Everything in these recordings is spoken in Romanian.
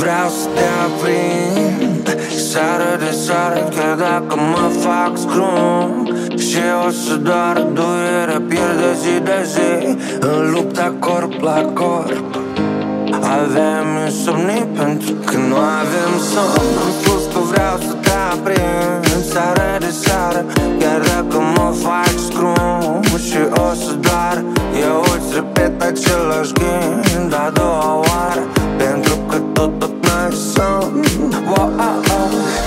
Vreau să te aprind, seară de seară, chiar dacă mă fac scrum. Și o să doară duiere, pierde zi de zi în lupta corp la corp. Avem insomnii pentru că nu avem somn. Am spus că vreau să te aprind, seară de seară, chiar dacă mă fac scrum. Și o să doară, eu îți repet același gând a doua oară, pentru că tot n-ai somn.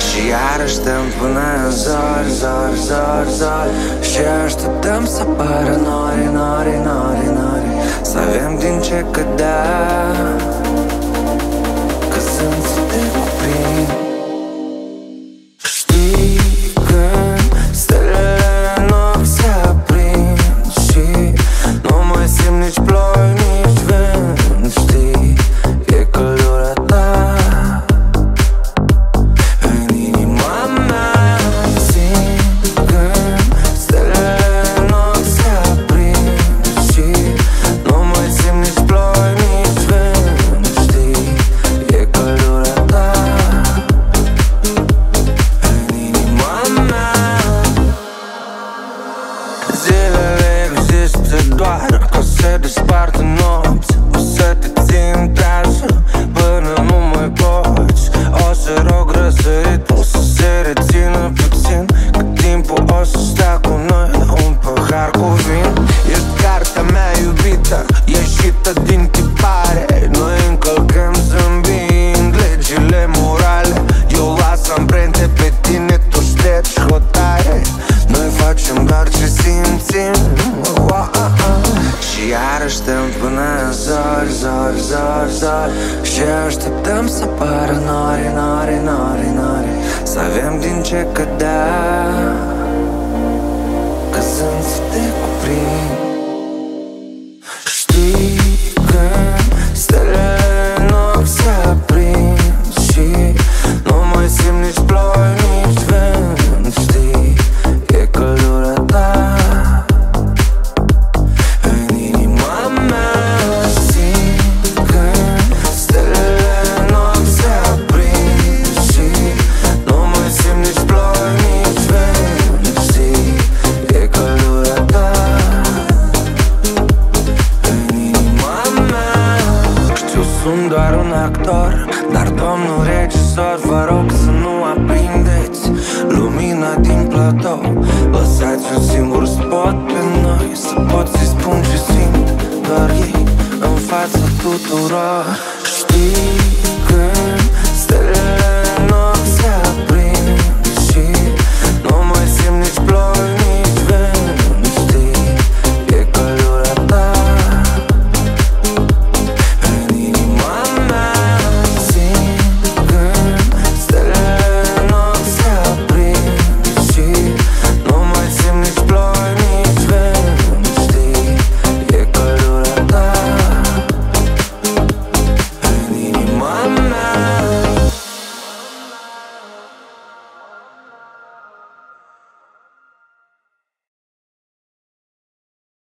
Și așteptăm până în zori, zori, zori, zori. Și așteptăm să apară nori, nori, nori, nori. Să avem din ce cădea, că sunt să te cuprind. Știi că stelele în nopți se aprind și nu mai simt nici ploi, nici vânt. Știi, e căldura ta în inima mea. Simt că stelele în nopți se aprind și nu mai simt nici ploi, nici vânt. Știi, e căldura ta în inima mea. Zilele există doar că se despart în nopți. O să te țin trează până nu mai poți. O să rog răsăritul să se rețină puțin, că timpul o să stea cu noi la un pahar cu vin. E cartea mea iubită, ieșită din tipare. Noi încălcăm zâmbind legile morale. Eu las amprente pe tine, tu ștergi hotare. Noi facem doar ce simțim. Și iarăși stăm până în zori, zori, zori, zori. Și așteptăm să apară nori, nori, nori, nori. Să avem din ce cădea, că sunt să te cuprind. Știi că stelele în nopți se aprind și nu mai simt nici ploi, nici vânt. Știi, e căldura ta. Sunt doar un actor, dar domnul regizor, vă rog să nu aprindeți lumina din platou. Lăsați un singur spot pe noi, să pot să-i spun ce simt, doar ei în fața tuturor.